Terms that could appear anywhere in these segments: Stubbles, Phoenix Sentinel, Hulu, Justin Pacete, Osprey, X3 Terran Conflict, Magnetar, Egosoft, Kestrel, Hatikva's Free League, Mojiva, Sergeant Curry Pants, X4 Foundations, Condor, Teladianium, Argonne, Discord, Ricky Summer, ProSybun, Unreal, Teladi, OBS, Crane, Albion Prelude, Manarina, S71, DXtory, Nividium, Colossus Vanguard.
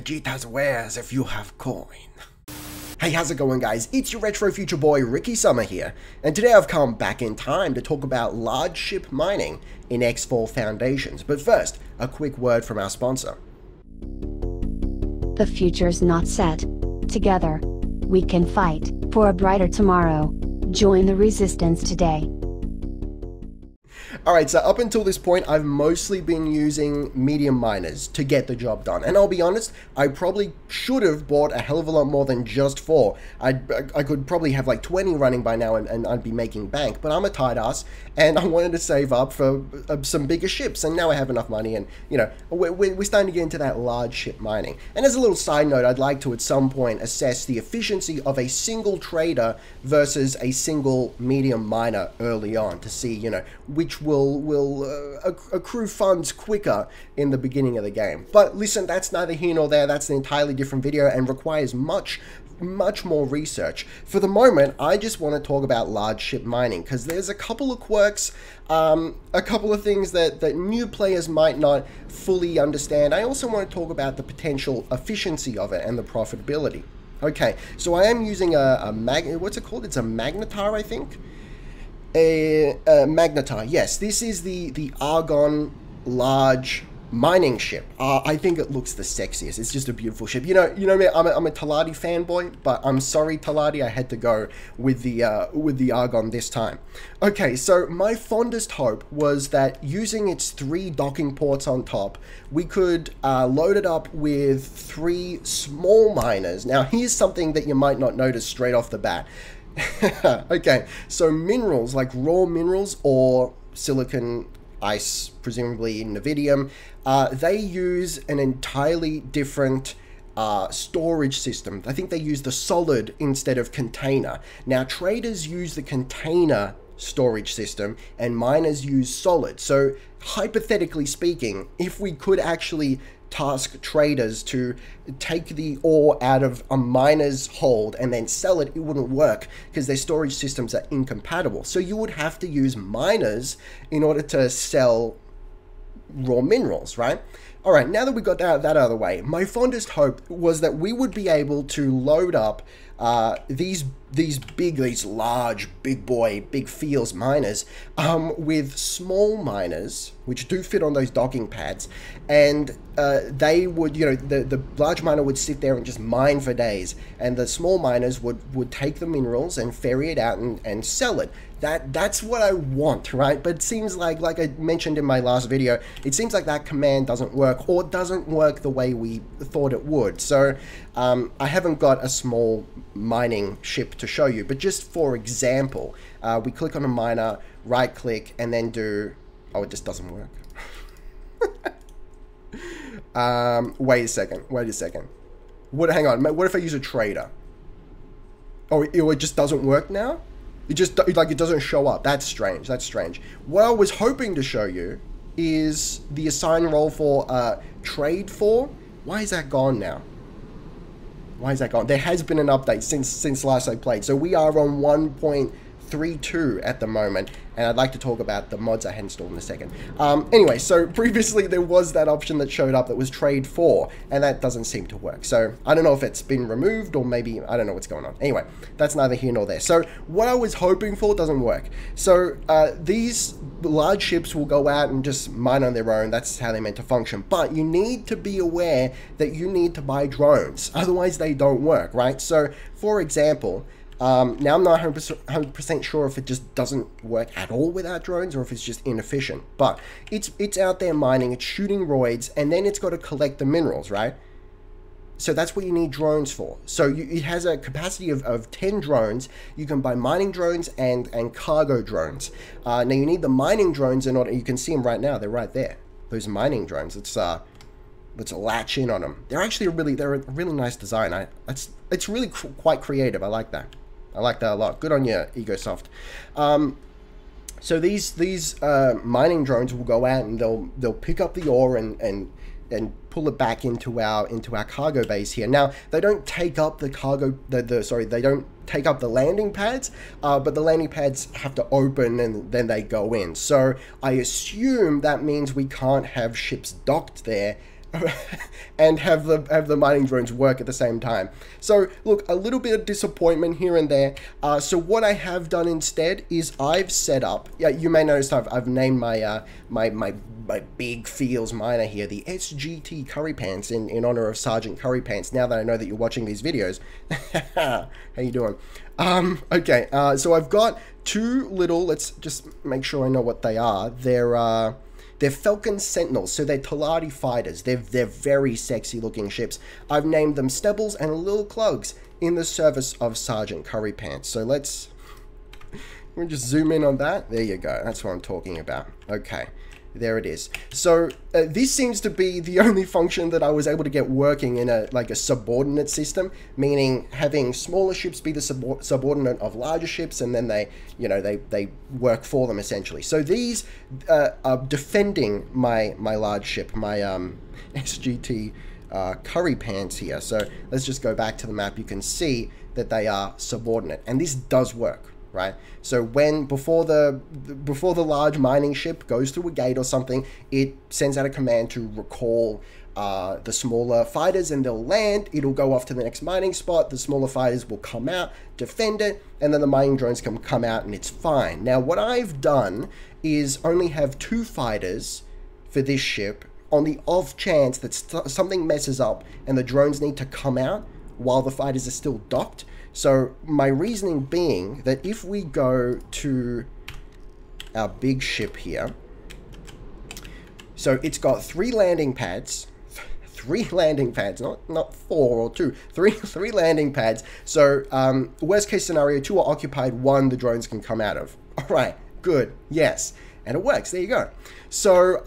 Vegeta's wares if you have coin. Hey, how's it going, guys? It's your retro future boy Ricky Summer here, and today I've come back in time to talk about large ship mining in X4 Foundations. But first, a quick word from our sponsor. The future's not set. Together, we can fight for a brighter tomorrow. Join the resistance today. Alright, so up until this point, I've mostly been using medium miners to get the job done. And I'll be honest, I probably should have bought a hell of a lot more than just 4. I could probably have like 20 running by now and I'd be making bank. But I'm a tight ass and I wanted to save up for some bigger ships. And now I have enough money and, you know, we're starting to get into that large ship mining. And as a little side note, I'd like to at some point assess the efficiency of a single trader versus a single medium miner early on to see, you know, which will accrue funds quicker in the beginning of the game. But listen, that's neither here nor there. That's an entirely different video and requires much more research. For the moment, I just want to talk about large ship mining because there's a couple of quirks, a couple of things that new players might not fully understand. I also want to talk about the potential efficiency of it and the profitability. Okay, so I am using what's it called? It's a Magnetar, I think. A Magnetar, yes. This is the Argonne large mining ship. I think it looks the sexiest. It's just a beautiful ship. You know me, I'm a Teladi fanboy, but I'm sorry, Teladi, I had to go with the Argonne this time. Okay, so my fondest hope was that using its 3 docking ports on top, we could load it up with 3 small miners. Now, here's something that you might not notice straight off the bat. Okay, so minerals, like raw minerals or silicon, ice, presumably Nividium, they use an entirely different storage system. I think they use the solid instead of container. Now, traders use the container storage system and miners use solid. So, hypothetically speaking, if we could actually task traders to take the ore out of a miner's hold and then sell it, it wouldn't work because their storage systems are incompatible. So you would have to use miners in order to sell raw minerals, right? All right, now that we got that out of the way, my fondest hope was that we would be able to load up these large, big boy, big feels miners with small miners, which do fit on those docking pads, and they would, you know, the large miner would sit there and just mine for days, and the small miners would take the minerals and ferry it out and sell it. That's what I want, right? But it seems like I mentioned in my last video, it seems like that command doesn't work, or doesn't work the way we thought it would. So I haven't got a small mining ship to show you, but just for example, we click on a miner, right click, and then do, oh, it just doesn't work. Wait a second. Hang on, what if I use a trader? Oh, it just doesn't work now? It just, like, it doesn't show up. That's strange. What I was hoping to show you is the assign role for trade for. Why is that gone now? Why is that gone? There has been an update since last I played. So we are on 1.32 at the moment, and I'd like to talk about the mods I had installed in a second. Anyway, so previously there was that option that showed up that was trade for, and that doesn't seem to work. So I don't know if it's been removed or maybe, I don't know what's going on. Anyway, that's neither here nor there. So what I was hoping for doesn't work. So these large ships will go out and just mine on their own. That's how they're meant to function. But you need to be aware that you need to buy drones. Otherwise they don't work, right? So for example, now I'm not 100% sure if it just doesn't work at all without drones or if it's just inefficient, but it's out there mining, it's shooting roids, and then it's got to collect the minerals, right? So that's what you need drones for. So it has a capacity of 10 drones. You can buy mining drones and cargo drones. Now you need the mining drones in order, you can see them right now, they're right there. Those mining drones, let's latch in on them. They're actually a really nice design. It's really quite creative, I like that. I like that a lot. Good on you, Egosoft. So these mining drones will go out and they'll pick up the ore and pull it back into our cargo base here. Now they don't take up the cargo. They don't take up the landing pads, but the landing pads have to open and then they go in. So I assume that means we can't have ships docked there and have the mining drones work at the same time. So look, a little bit of disappointment here and there. So what I have done instead is I've set up. Yeah, you may notice I've named my my big feels miner here the SGT Curry Pants in honor of Sergeant Curry Pants. Now that I know that you're watching these videos, how you doing? Okay, so I've got two little. Let's just make sure I know what they are. They're Falcon Sentinels, so they're Teladi fighters. They're very sexy looking ships. I've named them Stubbles and Little Clugs in the service of Sergeant Curry Pants. So we'll just zoom in on that. There you go. That's what I'm talking about. Okay. There it is. So this seems to be the only function that I was able to get working in a subordinate system, meaning having smaller ships be the subordinate of larger ships, and then they work for them essentially. So these are defending my large ship, my SGT Curry Pants here. So let's just go back to the map. You can see that they are subordinate, and this does work. Right, so before the large mining ship goes through a gate or something, it sends out a command to recall the smaller fighters, and they'll land. It'll go off to the next mining spot. The smaller fighters will come out, defend it, and then the mining drones can come out, and it's fine. Now, what I've done is only have two fighters for this ship on the off chance that something messes up and the drones need to come out while the fighters are still docked. So my reasoning being that if we go to our big ship here, so it's got three landing pads, not four or two, three landing pads. So worst case scenario, two are occupied, one the drones can come out of. All right, good, yes, and it works. There you go. So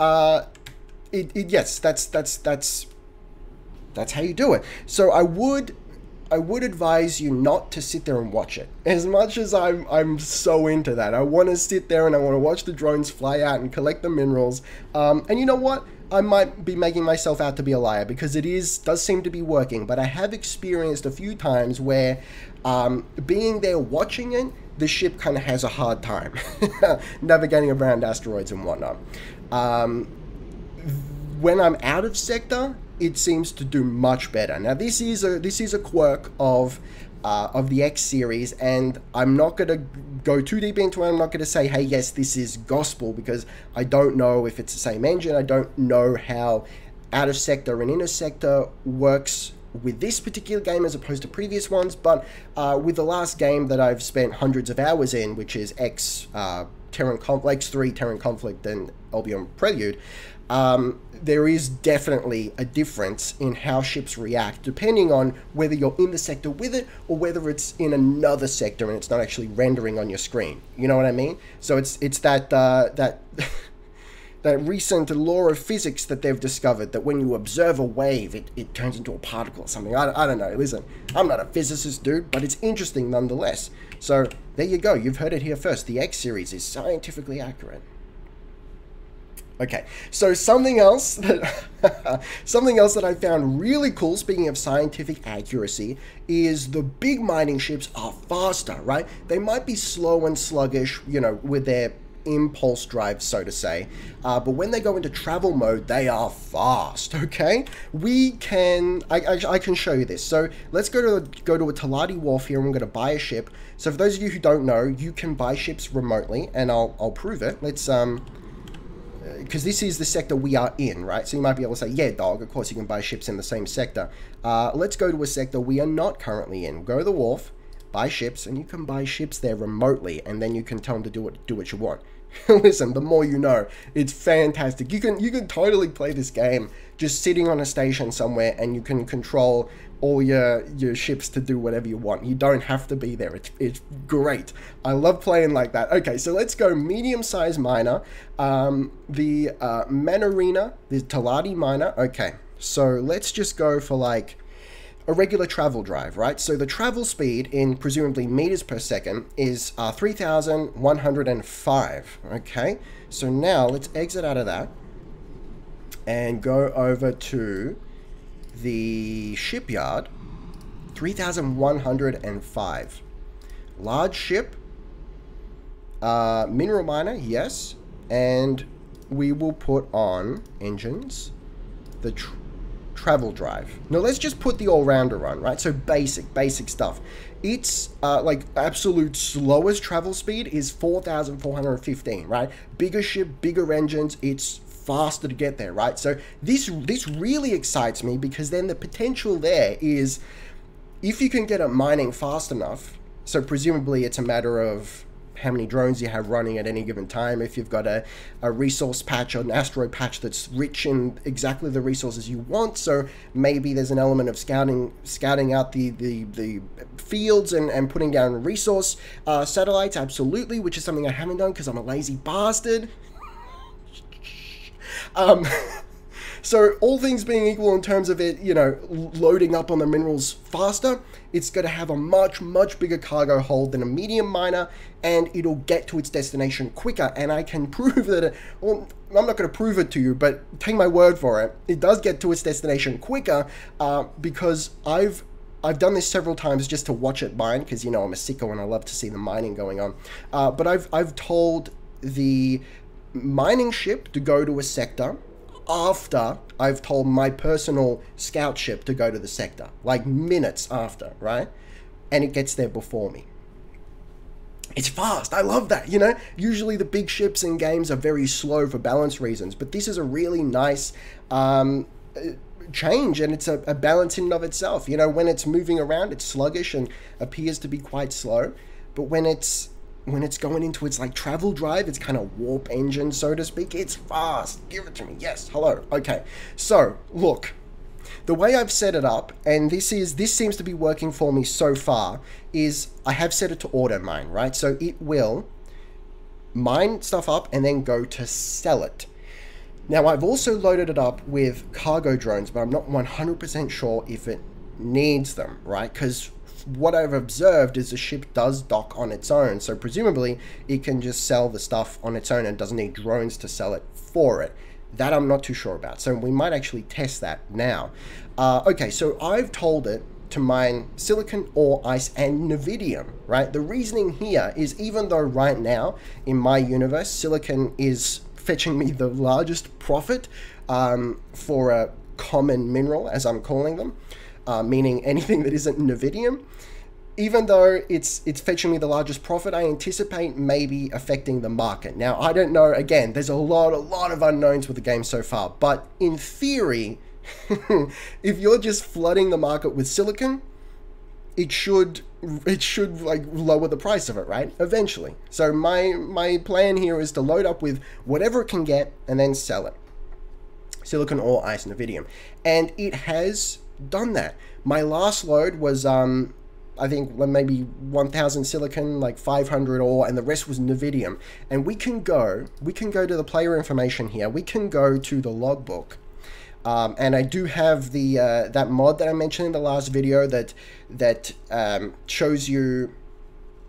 yes, that's how you do it. So I would advise you not to sit there and watch it. As much as I'm so into that, I want to sit there and I want to watch the drones fly out and collect the minerals. And you know what? I might be making myself out to be a liar because it does seem to be working. But I have experienced a few times where being there watching it, the ship kind of has a hard time navigating around asteroids and whatnot. When I'm out of sector, it seems to do much better. Now this is a quirk of the X series, and I'm not going to go too deep into it. I'm not going to say, hey, yes, this is gospel, because I don't know if it's the same engine. I don't know how out of sector and inner sector works with this particular game as opposed to previous ones, but with the last game that I've spent hundreds of hours in, which is X3 Terran Conflict and Albion Prelude, there is definitely a difference in how ships react depending on whether you're in the sector with it or whether it's in another sector and it's not actually rendering on your screen. You know what I mean? So it's that that recent law of physics that they've discovered, that when you observe a wave, it turns into a particle or something. I don't know. Listen, I'm not a physicist, dude, but it's interesting nonetheless. So there you go. You've heard it here first. The X series is scientifically accurate. Okay, so something else that I found really cool, speaking of scientific accuracy, is the big mining ships are faster, right? They might be slow and sluggish, you know, with their impulse drive, so to say, but when they go into travel mode, they are fast. Okay, I can show you this. So let's go to a Teladi wharf here, and we're going to buy a ship. So for those of you who don't know, you can buy ships remotely, and I'll prove it. Let's because this is the sector we are in, right? So you might be able to say, yeah, dog, of course you can buy ships in the same sector. Let's go to a sector we are not currently in. Go to the wharf, buy ships, and you can buy ships there remotely, and then you can tell them to do what you want. Listen, the more you know, it's fantastic. You can totally play this game just sitting on a station somewhere, and you can control all your ships to do whatever you want. You don't have to be there. It's great. I love playing like that. Okay, so let's go medium-sized miner. The Manarina, the Teladi miner. Okay, so let's just go for like a regular travel drive, right? So the travel speed in presumably meters per second is 3,105. Okay, so now let's exit out of that and go over to the shipyard. 3,105. Large ship. Mineral miner, yes. And we will put on engines. The travel drive. Now let's just put the all-rounder on, right? So basic stuff. Its like absolute slowest travel speed is 4,415, right? Bigger ship, bigger engines, it's faster to get there, right? So this really excites me, because then the potential there is, if you can get it mining fast enough, so presumably it's a matter of how many drones you have running at any given time. If you've got a resource patch or an asteroid patch that's rich in exactly the resources you want, so maybe there's an element of scouting out the fields and putting down resource satellites, absolutely, which is something I haven't done because I'm a lazy bastard. So all things being equal in terms of it, you know, loading up on the minerals faster, it's going to have a much bigger cargo hold than a medium miner, and it'll get to its destination quicker. And I can prove that it, well, I'm not going to prove it to you, but take my word for it, it does get to its destination quicker, because I've done this several times just to watch it mine, because, you know, I'm a sicko and I love to see the mining going on. But I've told the mining ship to go to a sector after I've told my personal scout ship to go to the sector, like minutes after, right? And it gets there before me. It's fast. I love that, you know? Usually the big ships in games are very slow for balance reasons, but this is a really nice change, and it's a balance in and of itself. You know, when it's moving around, it's sluggish and appears to be quite slow, but when it's going into its like travel drive, it's kind of warp engine, so to speak, it's fast. Give it to me. Yes. Hello. Okay. So look, the way I've set it up, and this seems to be working for me so far, is I have set it to auto mine, right? So it will mine stuff up and then go to sell it. Now I've also loaded it up with cargo drones, but I'm not 100% sure if it needs them, right? Because what I've observed is the ship does dock on its own, so presumably it can just sell the stuff on its own and doesn't need drones to sell it for it. That I'm not too sure about, so we might actually test that now. Okay, so I've told it to mine silicon, ore, ice, and Nividium, right? The reasoning here is, even though right now in my universe silicon is fetching me the largest profit for a common mineral, as I'm calling them, meaning anything that isn't Nividium, even though it's fetching me the largest profit, I anticipate maybe affecting the market. Now, I don't know, again, there's a lot of unknowns with the game so far, but in theory, if you're just flooding the market with silicon, it should like lower the price of it, right? Eventually. So my plan here is to load up with whatever it can get and then sell it. Silicon, ore, ice, Nividium. And it has done that. My last load was I think maybe 1,000 silicon, like 500 ore, and the rest was Nividium. And we can go to the player information here. We can go to the logbook, and I do have the that mod that I mentioned in the last video that shows you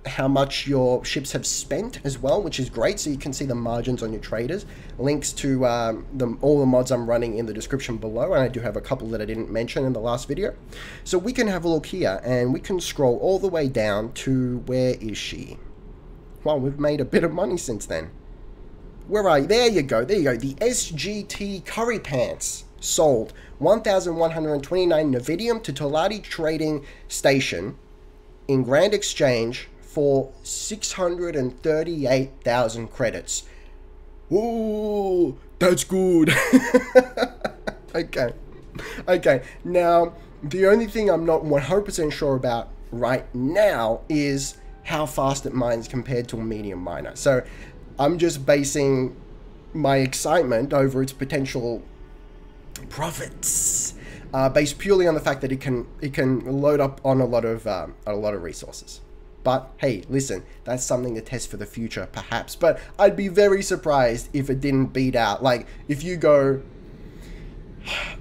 how much your ships have spent as well, which is great, so you can see the margins on your traders. Links to all the mods I'm running in the description below, and I do have a couple that I didn't mention in the last video. So we can have a look here, and we can scroll all the way down to, where is she? Well, we've made a bit of money since then. Where are you? There you go, there you go. The SGT Curry Pants sold 1,129 Nividium to Teladi Trading Station in Grand Exchange for 638,000 credits. Ooh, that's good. Okay. Now, the only thing I'm not 100% sure about right now is how fast it mines compared to a medium miner. So I'm just basing my excitement over its potential profits based purely on the fact that it can load up on a lot of resources. But hey, listen, that's something to test for the future, perhaps. But I'd be very surprised if it didn't beat out. Like, if you go,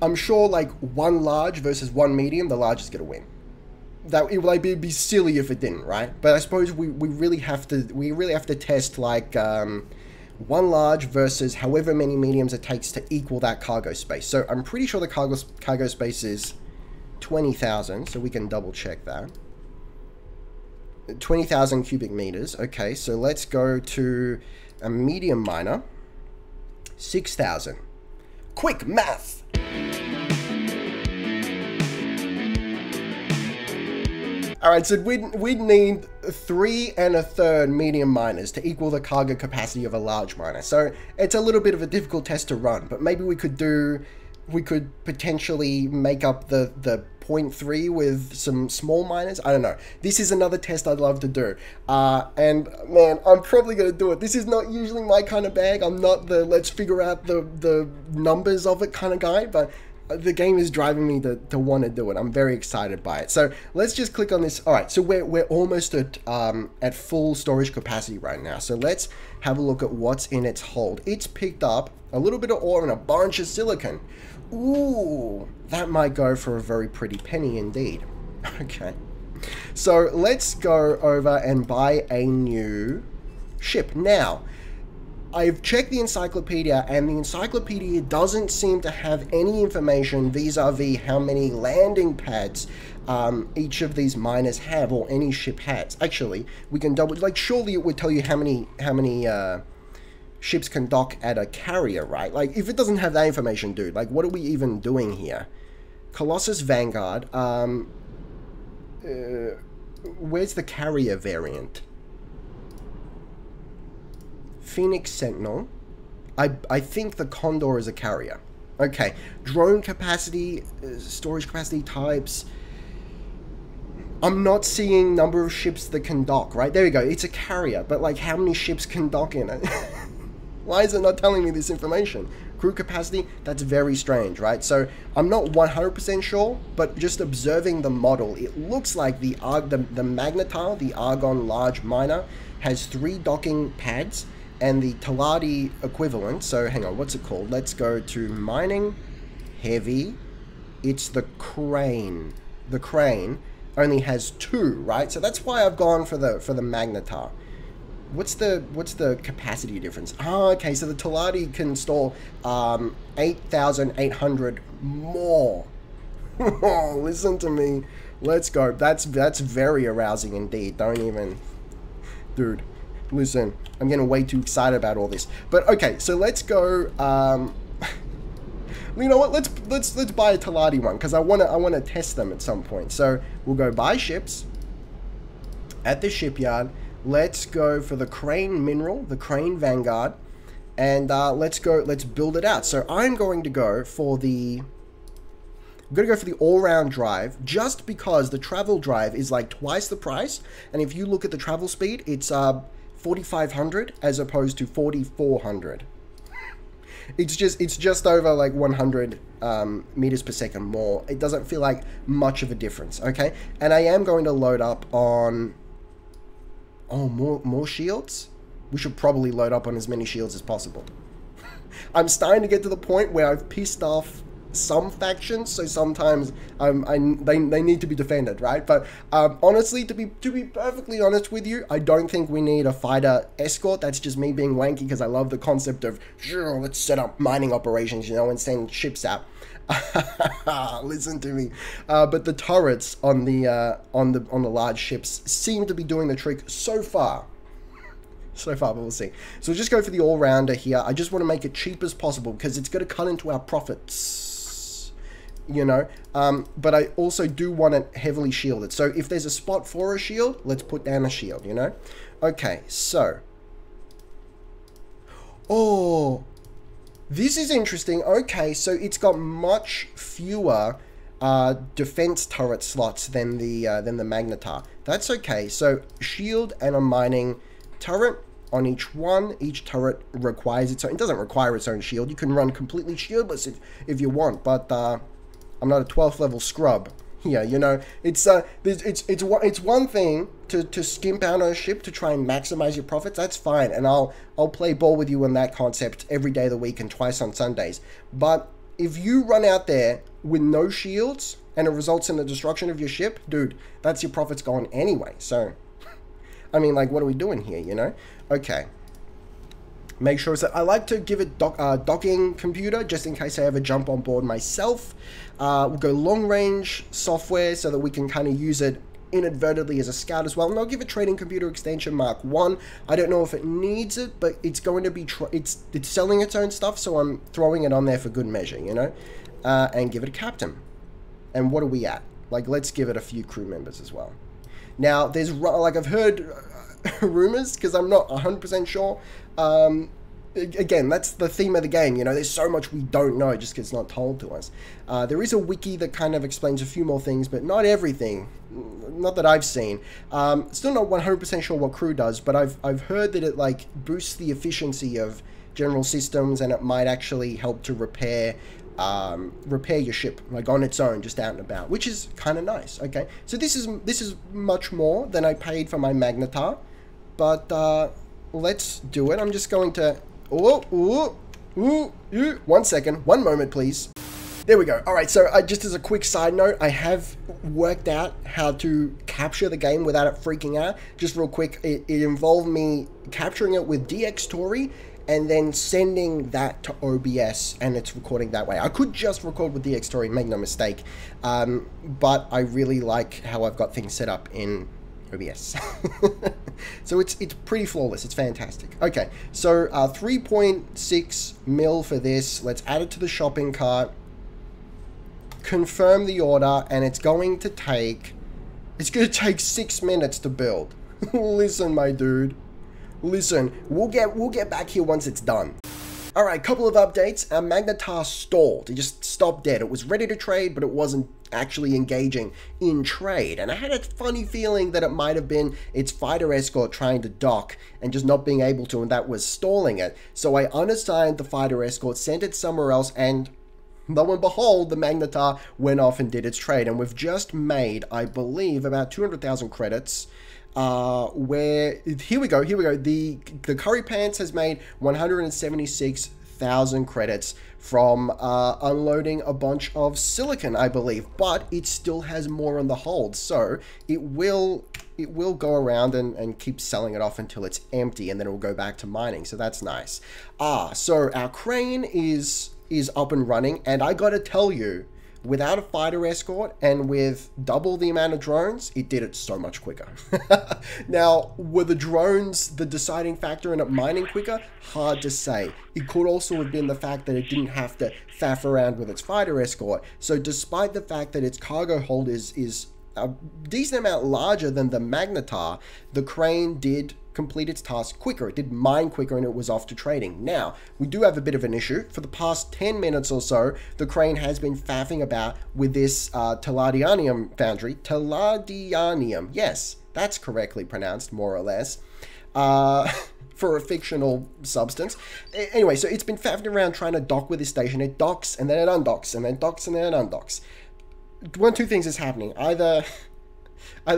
I'm sure like one large versus one medium, the large is going to win. That it would like, it'd be silly if it didn't, right? But I suppose we really have to test like one large versus however many mediums it takes to equal that cargo space. So I'm pretty sure the cargo space is 20,000. So we can double check that. 20,000 cubic meters. Okay, so let's go to a medium miner. 6,000. Quick math! All right, so we'd need 3 1/3 medium miners to equal the cargo capacity of a large miner. So it's a little bit of a difficult test to run, but maybe we could potentially make up the 0.3 with some small miners. I don't know. This is another test I'd love to do. And man, I'm probably going to do it. This is not usually my kind of bag. I'm not the let's figure out the numbers of it kind of guy, but the game is driving me to want to do it. I'm very excited by it. So let's just click on this. All right, so we're almost at full storage capacity right now. So let's have a look at what's in its hold. It's picked up a little bit of ore and a bunch of silicon. Ooh, that might go for a very pretty penny indeed. Okay, so let's go over and buy a new ship. Now, I've checked the encyclopedia, and the encyclopedia doesn't seem to have any information vis-a-vis how many landing pads each of these miners have, or any ship has. Actually, we can double, like, surely it would tell you how many ships can dock at a carrier, right? Like, if it doesn't have that information, dude, like, what are we even doing here? Colossus Vanguard, where's the carrier variant? Phoenix Sentinel, I think the Condor is a carrier. Okay, drone capacity, storage capacity types, I'm not seeing number of ships that can dock, right? There we go, it's a carrier, but like how many ships can dock in it? Why is it not telling me this information? Crew capacity, that's very strange, right? So I'm not 100% sure, but just observing the model, it looks like the Magnetar, the Argonne large miner, has 3 docking pads, and the Teladi equivalent, so hang on, what's it called? Let's go to mining, heavy, it's the Crane. The Crane only has 2, right? So that's why I've gone for the Magnetar. What's the capacity difference? Oh, okay, so the Teladi can store 8,800 more. Oh, listen to me. Let's go. That's very arousing indeed. Don't even, dude. Listen, I'm getting way too excited about all this. But okay, so let's go. You know what? Let's buy a Teladi one because I wanna test them at some point. So we'll go buy ships at the shipyard. Let's go for the Crane mineral, the Crane Vanguard, and let's build it out. So I'm going to go for the all-round drive, just because the travel drive is like twice the price, and if you look at the travel speed, it's 4,500 as opposed to 4,400. It's just over like 100 meters per second more. It doesn't feel like much of a difference, okay? And I am going to load up on... Oh, more shields? We should probably load up on as many shields as possible. I'm starting to get to the point where I've pissed off some factions, so sometimes they need to be defended, right? But honestly, to be perfectly honest with you, I don't think we need a fighter escort. That's just me being wanky because I love the concept of, sure, let's set up mining operations, you know, and send ships out. Listen to me, but the turrets on the large ships seem to be doing the trick so far, but we'll see. So just go for the all-rounder here. I just want to make it cheap as possible because it's going to cut into our profits, you know, but I also do want it heavily shielded, so if there's a spot for a shield, let's put down a shield, you know. Okay, so oh, this is interesting. Okay, so it's got much fewer defense turret slots than the Magnetar. That's okay. So shield and a mining turret on each one. Each turret requires its own. It doesn't require its own shield. You can run completely shieldless if you want. But I'm not a 12th level scrub here. You know, it's one thing to skimp out on a ship to try and maximize your profits. That's fine, and I'll play ball with you on that concept every day of the week and twice on Sundays. But if you run out there with no shields and it results in the destruction of your ship, dude, that's your profits gone anyway. So I mean, like, what are we doing here, you know? Okay, make sure that I like to give it docking computer just in case I ever jump on board myself. We'll go long range software so that we can kind of use it inadvertently as a scout as well. And I'll give it trading computer extension Mark 1. I don't know if it needs it, but it's going to be it's selling its own stuff, so I'm throwing it on there for good measure, you know. And give it a captain. And what are we at? Like, let's give it a few crew members as well. Now, there's, like, I've heard rumors, because I'm not 100% sure. Again, that's the theme of the game, you know, there's so much we don't know just because it's not told to us. There is a wiki that kind of explains a few more things, but not everything, not that I've seen. Still not 100% sure what crew does, but I've heard that it, like, boosts the efficiency of general systems, and it might actually help to repair your ship, like, on its own, just out and about, which is kind of nice. Okay, so this is much more than I paid for my Magnetar, but let's do it. I'm just going to one second, one moment, please. There we go. All right, so just as a quick side note, I have worked out how to capture the game without it freaking out. Just real quick, it involved me capturing it with DXtory and then sending that to OBS, and it's recording that way. I could just record with DXtory, make no mistake, but I really like how I've got things set up in OBS. So it's pretty flawless. It's fantastic. Okay, so 3.6 mil for this. Let's add it to the shopping cart, confirm the order, and it's going to take 6 minutes to build. Listen, my dude. Listen, we'll get back here once it's done. All right, couple of updates. Our Magnetar stalled. It just stopped dead. It was ready to trade, but it wasn't actually engaging in trade. And I had a funny feeling that it might have been its fighter escort trying to dock and just not being able to, and that was stalling it. So I unassigned the fighter escort, sent it somewhere else, and lo and behold, the Magnetar went off and did its trade. And we've just made, I believe, about 200,000 credits. Here we go. The Curry Pants has made 176,000 credits from unloading a bunch of silicon, I believe, but it still has more on the hold, so it will go around and keep selling it off until it's empty, and then it will go back to mining, so that's nice. So our crane is up and running, and I gotta tell you, without a fighter escort and with double the amount of drones, it did it so much quicker. Now, were the drones the deciding factor in it mining quicker? Hard to say. It could also have been the fact that it didn't have to faff around with its fighter escort. So despite the fact that its cargo hold is a decent amount larger than the Magnetar, the crane did complete its task quicker. It did mine quicker, and it was off to trading. Now, we do have a bit of an issue. For the past 10 minutes or so, the crane has been faffing about with this Teladianium foundry. Teladianium, yes, that's correctly pronounced, more or less, for a fictional substance. Anyway, so it's been faffing around trying to dock with this station. It docks, and then it undocks, and then it docks, and then it undocks. One, two things is happening. Either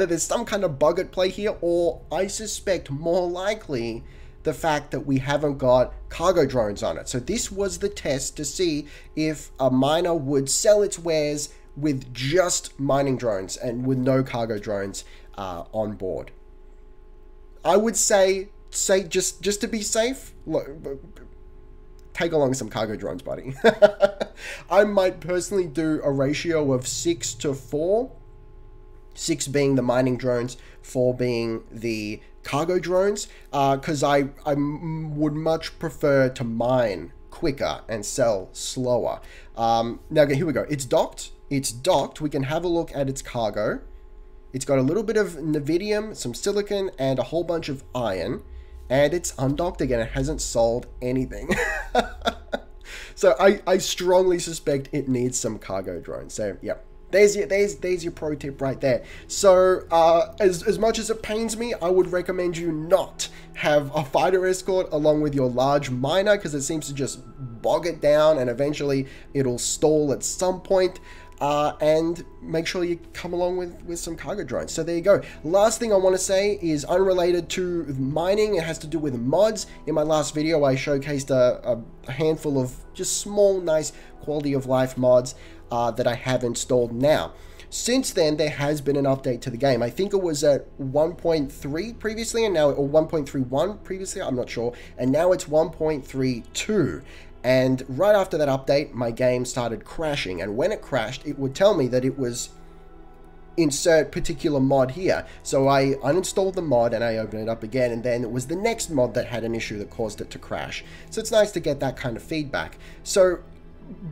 there's some kind of bug at play here, or I suspect more likely the fact that we haven't got cargo drones on it. So this was the test to see if a miner would sell its wares with just mining drones and with no cargo drones on board. I would say just to be safe, look, take along some cargo drones, buddy. I might personally do a ratio of 6 to 4. 6 being the mining drones, 4 being the cargo drones, because I would much prefer to mine quicker and sell slower. Now, here we go. It's docked. We can have a look at its cargo. It's got a little bit of Nividium, some silicon, and a whole bunch of iron, and it's undocked again. It hasn't sold anything. So I strongly suspect it needs some cargo drones. So, yeah. There's your pro tip right there. So as much as it pains me, I would recommend you not have a fighter escort along with your large miner, because it seems to just bog it down, and eventually it'll stall at some point. And make sure you come along with some cargo drones. So there you go. Last thing I want to say is unrelated to mining. It has to do with mods. In my last video, I showcased a handful of just small, nice quality of life mods that I have installed now. Since then, there has been an update to the game. I think it was at 1.3 previously, and now, or 1.31 previously, I'm not sure, and now it's 1.32. And right after that update, my game started crashing. And when it crashed, it would tell me that it was insert particular mod here. So I uninstalled the mod and I opened it up again. And then it was the next mod that had an issue that caused it to crash. So it's nice to get that kind of feedback. So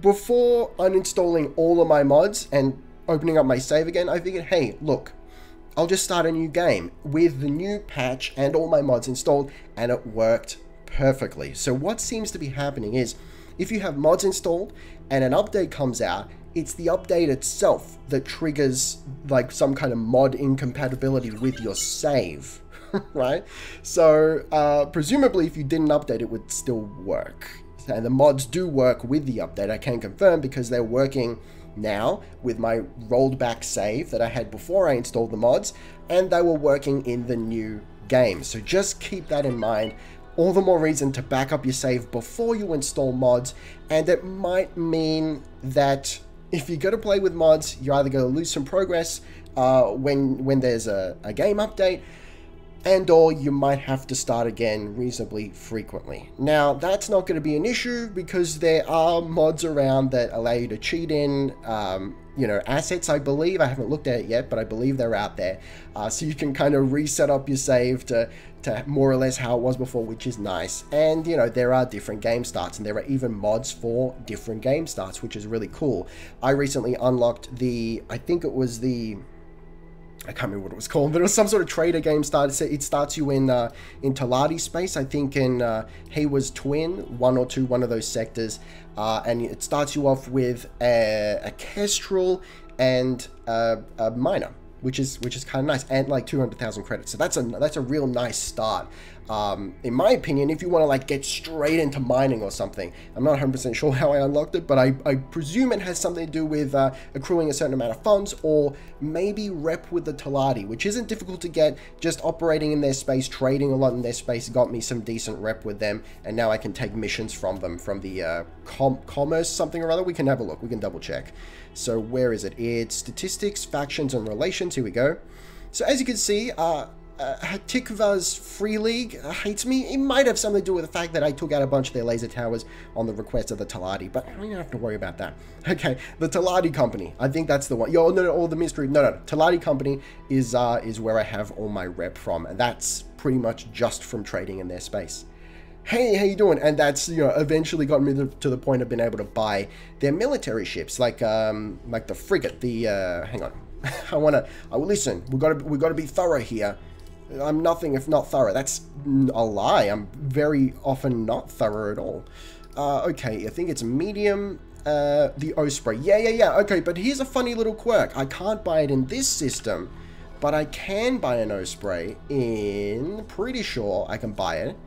before uninstalling all of my mods and opening up my save again, I figured, hey, look, I'll just start a new game with the new patch and all my mods installed, and it worked perfectly. So what seems to be happening is, if you have mods installed and an update comes out, it's the update itself that triggers like some kind of mod incompatibility with your save, right? So presumably if you didn't update, it would still work. And the mods do work with the update, I can confirm, because they're working now with my rolled back save that I had before I installed the mods, and they were working in the new game. So just keep that in mind. All the more reason to back up your save before you install mods, and it might mean that if you're going to play with mods, you're either going to lose some progress when there's a game update, and or you might have to start again reasonably frequently. Now, that's not going to be an issue because there are mods around that allow you to cheat in, you know, assets, I believe. I haven't looked at it yet, but I believe they're out there. So you can kind of reset up your save to more or less how it was before, which is nice. And, you know, there are different game starts, and there are even mods for different game starts, which is really cool. I recently unlocked the, I think it was the, I can't remember what it was called, but it was some sort of trader game start. It starts you in Teladi space, I think in Hayward's Twin, one of those sectors, and it starts you off with a Kestrel and a miner, which is kind of nice, and like 200,000 credits. So that's a real nice start. In my opinion, if you want to like get straight into mining or something, I'm not 100% sure how I unlocked it, but I presume it has something to do with accruing a certain amount of funds, or maybe rep with the Teladi, which isn't difficult to get. Just operating in their space, trading a lot in their space, got me some decent rep with them, and now I can take missions from them, from the commerce something or other. We can have a look, we can double check. So where is it? It's statistics, factions, and relations. Here we go. So as you can see, Hatikva's Free League hates me. It might have something to do with the fact that I took out a bunch of their laser towers on the request of the Teladi, but I don't have to worry about that. Okay, the Teladi Company. I think that's the one. Yo, no, all the mystery. No. Teladi Company is where I have all my rep from, and that's pretty much just from trading in their space. Hey, how you doing? And that's, you know, eventually got me to the point of being able to buy their military ships, like the frigate. The hang on, listen. We gotta be thorough here. I'm nothing if not thorough. That's a lie. I'm very often not thorough at all. Okay, I think it's medium. The Osprey. Yeah. Okay, but here's a funny little quirk. I can't buy it in this system, but I can buy an Osprey in. Pretty sure I can buy it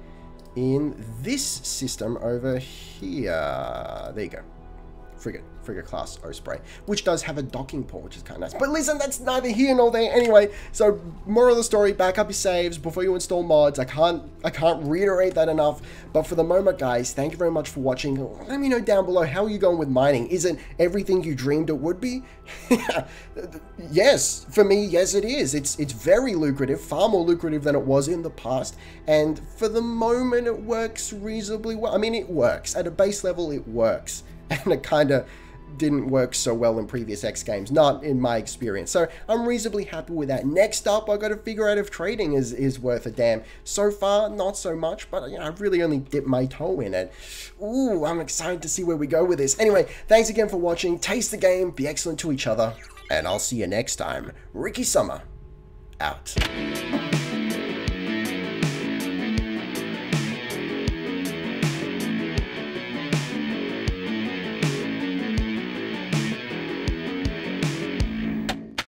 in this system over here. There you go. Frigate class Osprey, which does have a docking port, which is kind of nice. But listen, that's neither here nor there anyway. So moral of the story, back up your saves before you install mods. I can't reiterate that enough. But for the moment, guys, thank you very much for watching. Let me know down below, how are you going with mining? Is it everything you dreamed it would be? Yes, for me, yes it is. It's very lucrative, far more lucrative than it was in the past. And for the moment, it works reasonably well. I mean, it works. At a base level, it works. And it kind of didn't work so well in previous X games, not in my experience. So I'm reasonably happy with that. Next up, I've got to figure out if trading is worth a damn. So far, not so much, but you know, I've really only dipped my toe in it. Ooh, I'm excited to see where we go with this. Anyway, thanks again for watching. Taste the game, be excellent to each other, and I'll see you next time. Ricky Summer, out.